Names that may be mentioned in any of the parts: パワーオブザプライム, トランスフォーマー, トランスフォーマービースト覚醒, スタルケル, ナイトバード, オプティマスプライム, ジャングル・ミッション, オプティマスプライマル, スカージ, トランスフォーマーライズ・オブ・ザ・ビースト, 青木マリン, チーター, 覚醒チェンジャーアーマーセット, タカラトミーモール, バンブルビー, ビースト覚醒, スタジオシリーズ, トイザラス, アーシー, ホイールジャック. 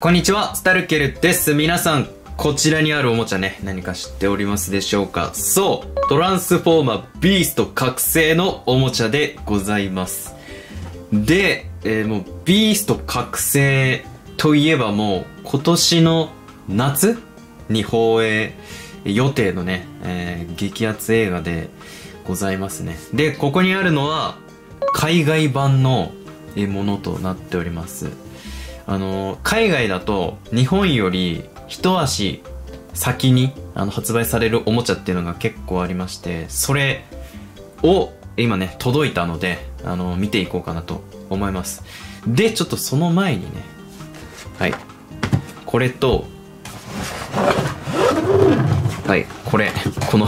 こんにちは、スタルケルです。皆さん、こちらにあるおもちゃね、何か知っておりますでしょうか？そう、トランスフォーマービースト覚醒のおもちゃでございます。で、もうビースト覚醒といえばもう今年の夏に放映予定のね、激アツ映画でございますね。で、ここにあるのは海外版のものとなっております。海外だと日本より一足先に発売されるおもちゃっていうのが結構ありまして、それを今ね届いたので見ていこうかなと思います。でちょっとその前にね、はい、これと、はい、この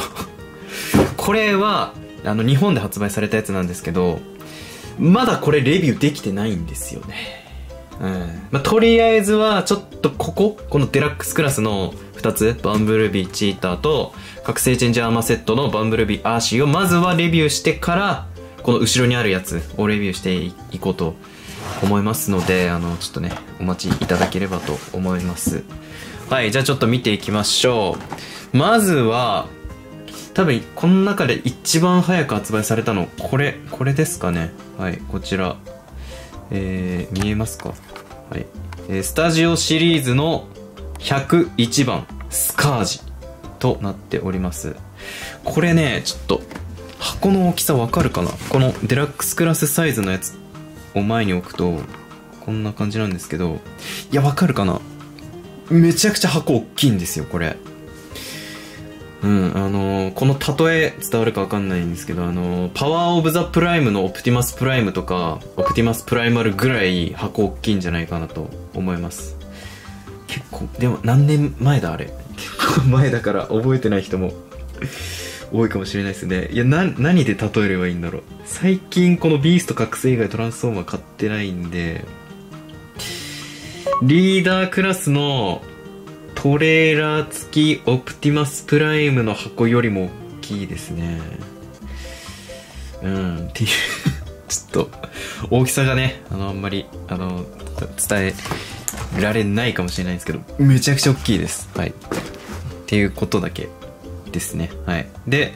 これは日本で発売されたやつなんですけど、まだこれレビューできてないんですよね。まあ、とりあえずはちょっとこのデラックスクラスの2つバンブルビーチーターと覚醒チェンジャーアーマーセットのバンブルビーアーシーをまずはレビューしてから、この後ろにあるやつをレビューしていこうと思いますので、ちょっとねお待ちいただければと思います。はい、じゃあちょっと見ていきましょう。まずは多分この中で一番早く発売されたのこれですかね。はい、こちら見えますか？はい、スタジオシリーズの101番スカージとなっております。これねちょっと箱の大きさわかるかな。このデラックスクラスサイズのやつを前に置くとこんな感じなんですけど、いやわかるかな、めちゃくちゃ箱大きいんですよこれ。この例え伝わるかわかんないんですけど、パワーオブザプライムのオプティマスプライムとか、オプティマスプライマルぐらい箱大きいんじゃないかなと思います。結構、でも何年前だあれ。結構前だから覚えてない人も多いかもしれないですね。いや、何で例えればいいんだろう。最近このビースト覚醒以外トランスフォーマー買ってないんで、リーダークラスのトレーラー付きオプティマスプライムの箱よりも大きいですね。っていう、ちょっと大きさがね、あんまり、伝えられないかもしれないんですけど、めちゃくちゃ大きいです。はい。っていうことだけですね。はい。で、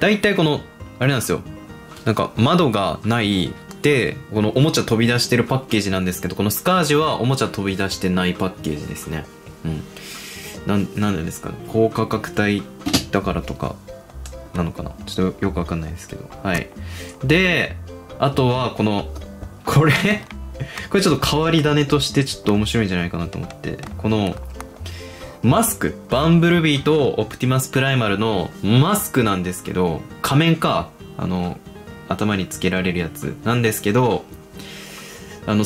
大体この、あれなんですよ。なんか窓がない、でこのおもちゃ飛び出してるパッケージなんですけど、このスカージはおもちゃ飛び出してないパッケージですね。なんですかね、高価格帯だからとかなのかな、ちょっとよくわかんないですけど。はい。であとはこれちょっと変わり種としてちょっと面白いんじゃないかなと思って、このマスク、バンブルビーとオプティマスプライマルのマスクなんですけど、仮面か頭につけられるやつなんですけど、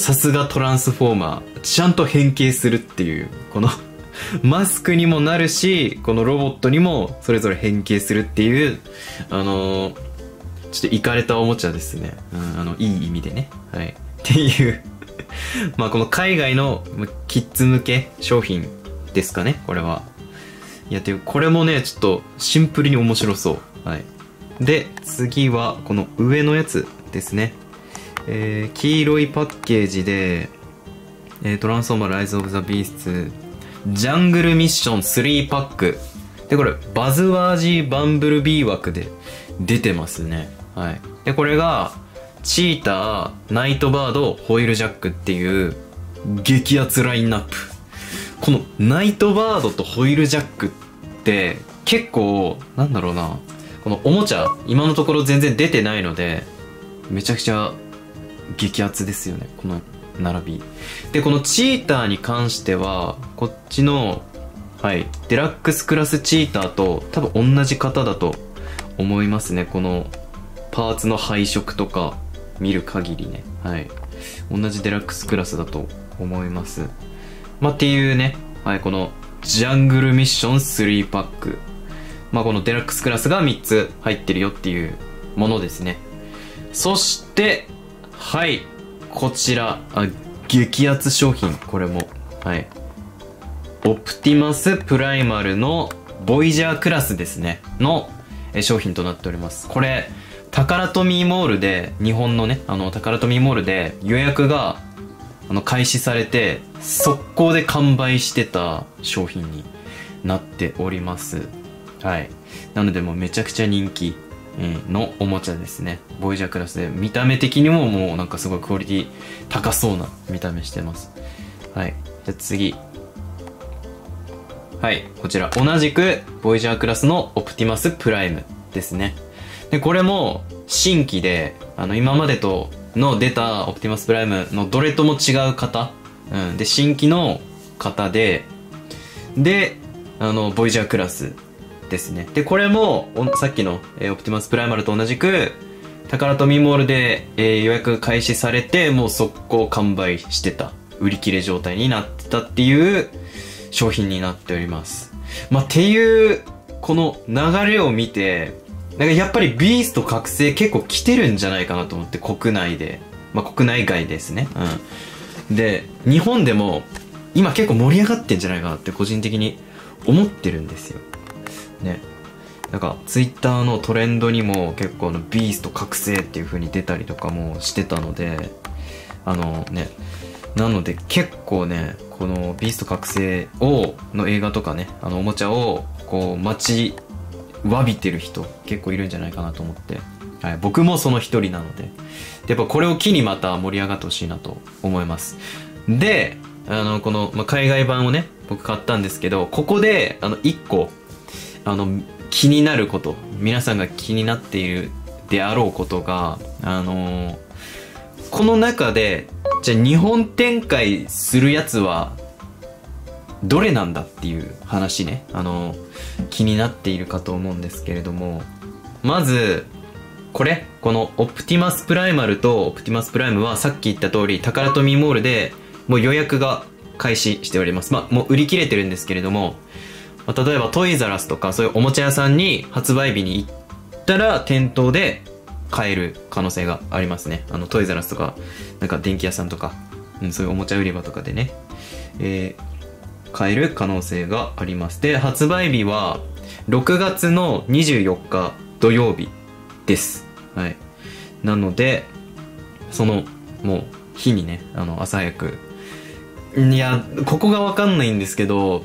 さすがトランスフォーマー、ちゃんと変形するっていう、このマスクにもなるし、このロボットにもそれぞれ変形するっていう、ちょっとイカれたおもちゃですね。いい意味でね。はい。っていう、まあこの海外のキッズ向け商品ですかね、これは。いや、という、これもね、ちょっとシンプルに面白そう。はい。で、次はこの上のやつですね。黄色いパッケージで、トランスフォーマーライズ・オブ・ザ・ビースト、ジャングル・ミッション3パック。で、これ、バズワージー・バンブルビー枠で出てますね。はい。で、これが、チーター、ナイトバード、ホイールジャックっていう、激アツラインナップ。この、ナイトバードとホイールジャックって、結構、なんだろうな。このおもちゃ、今のところ全然出てないので、めちゃくちゃ激アツですよね、この並び。で、このチーターに関しては、こっちの、はい、デラックスクラスチーターと多分同じ型だと思いますね。このパーツの配色とか見る限りね。はい。同じデラックスクラスだと思います。まあ、っていうね、はい、このジャングルミッション3パック。まあこのデラックスクラスが3つ入ってるよっていうものですね。そして、はい、こちら、激アツ商品、これも。はい。オプティマスプライマルのボイジャークラスですね。の商品となっております。これ、タカラトミーモールで、日本のね、タカラトミーモールで予約が、開始されて速攻で完売してた商品になっております。はい、なのでもうめちゃくちゃ人気のおもちゃですね。ボイジャークラスで見た目的にももうなんかすごいクオリティ高そうな見た目してます。はい、じゃあ次、はい、こちら同じくボイジャークラスのオプティマスプライムですね。でこれも新規で今までとの出たオプティマスプライムのどれとも違う型、で新規の型でボイジャークラスですね。でこれもさっきの、オプティマスプライマルと同じく宝富モールで、予約開始されてもう速攻完売してた、売り切れ状態になってたっていう商品になっております。まあ、っていうこの流れを見てなんかやっぱりビースト覚醒結構来てるんじゃないかなと思って、国内で、まあ、国内外ですね、で日本でも今結構盛り上がってんじゃないかなって個人的に思ってるんですよね。なんかツイッターのトレンドにも結構ビースト覚醒っていう風に出たりとかもしてたので、なので結構ねこのビースト覚醒の映画とかねおもちゃをこう待ちわびてる人結構いるんじゃないかなと思って、はい、僕もその一人なので、やっぱこれを機にまた盛り上がってほしいなと思います。でこの、海外版をね僕買ったんですけど、ここで1個気になること、皆さんが気になっているであろうことが、この中でじゃあ日本展開するやつはどれなんだっていう話ね、気になっているかと思うんですけれども、まずこのオプティマスプライマルとオプティマスプライムはさっき言った通り宝富モールでもう予約が開始しております。もう売り切れてるんですけれども、例えばトイザラスとかそういうおもちゃ屋さんに発売日に行ったら店頭で買える可能性がありますね。トイザラスとかなんか電気屋さんとか、そういうおもちゃ売り場とかでね、買える可能性があります。で発売日は6月の24日土曜日です。はい、なのでそのもう日にね朝早く、いやここが分かんないんですけど。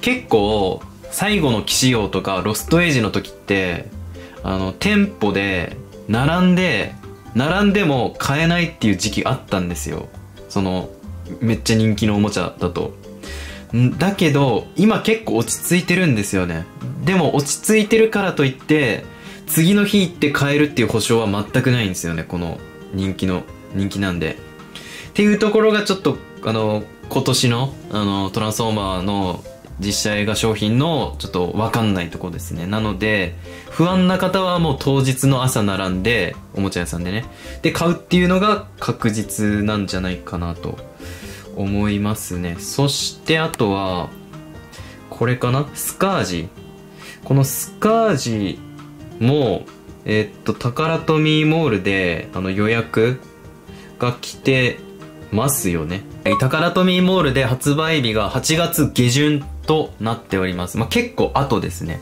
結構最後の騎士王とかロストエイジの時って店舗で並んでも買えないっていう時期あったんですよ。そのめっちゃ人気のおもちゃだと。だけど今結構落ち着いてるんですよね。でも落ち着いてるからといって次の日行って買えるっていう保証は全くないんですよね。この人気なんで。っていうところがちょっと今年のトランスフォーマーの実写映画商品のちょっと分かんないとこですね。なので不安な方はもう当日の朝並んでおもちゃ屋さんでねで買うっていうのが確実なんじゃないかなと思いますね。そしてあとはこれかな、スカージ。このスカージも宝富モールで予約が来てますよね。宝富モールで発売日が8月下旬となっております。結構後ですね。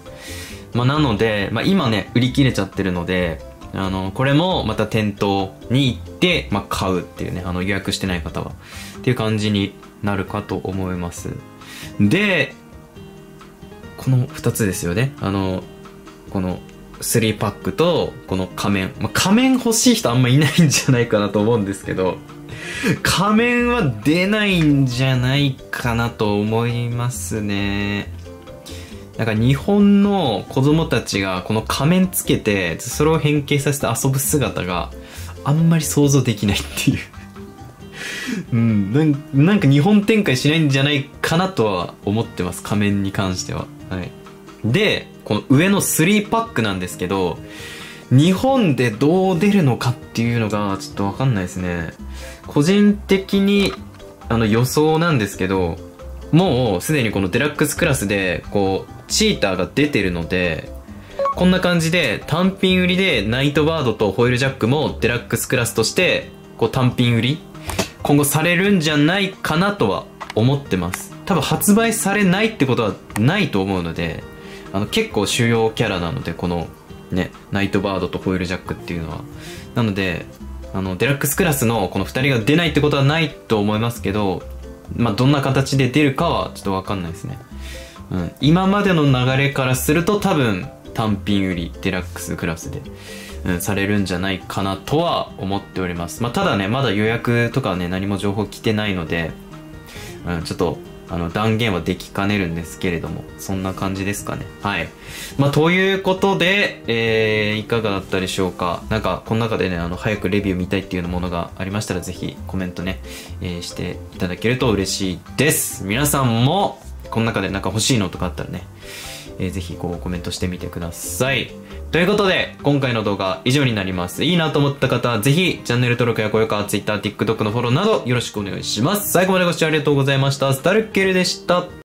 なので、今ね売り切れちゃってるのでこれもまた店頭に行って、買うっていうね予約してない方はっていう感じになるかと思います。でこの2つですよね。この3パックとこの仮面、仮面欲しい人あんまいないんじゃないかなと思うんですけど、仮面は出ないんじゃないかなと思いますね。なんか日本の子供たちがこの仮面つけてそれを変形させて遊ぶ姿があんまり想像できないっていうなんか日本展開しないんじゃないかなとは思ってます、仮面に関しては。はい、でこの上の3パックなんですけど日本でどう出るのかっていうのがちょっと分かんないですね。個人的に予想なんですけど、もうすでにこのデラックスクラスでこうチーターが出てるので、こんな感じで単品売りでナイトバードとホイールジャックもデラックスクラスとしてこう単品売り今後されるんじゃないかなとは思ってます。多分発売されないってことはないと思うので、結構主要キャラなのでこのね、ナイトバードとホイールジャックっていうのは。なのでデラックスクラスのこの2人が出ないってことはないと思いますけど、まあ、どんな形で出るかはちょっと分かんないですね。うん、今までの流れからすると多分単品売りデラックスクラスで、されるんじゃないかなとは思っております。まあ、ただね、まだ予約とかはね、何も情報来てないので、ちょっと断言はできかねるんですけれども、そんな感じですかね。はい。まあ、ということで、いかがだったでしょうか。なんか、この中でね、早くレビュー見たいっていうようなものがありましたら、ぜひコメントね、していただけると嬉しいです。皆さんも、この中でなんか欲しいのとかあったらね、ぜひこうコメントしてみてください。ということで、今回の動画以上になります。いいなと思った方は、ぜひチャンネル登録や高評価、Twitter、TikTok のフォローなどよろしくお願いします。最後までご視聴ありがとうございました。スタルッケルでした。